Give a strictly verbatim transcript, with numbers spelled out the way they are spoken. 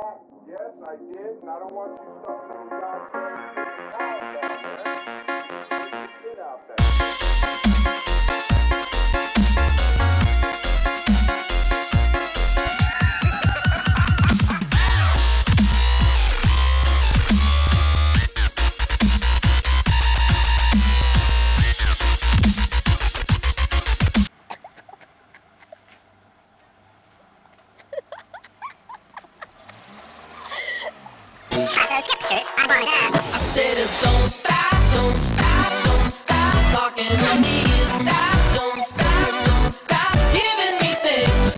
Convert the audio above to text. that? Yes, I did, and I don't want you starting to die. Get out there. At those hipsters, I wanna dance. I said, don't stop, don't stop, don't stop talking to me.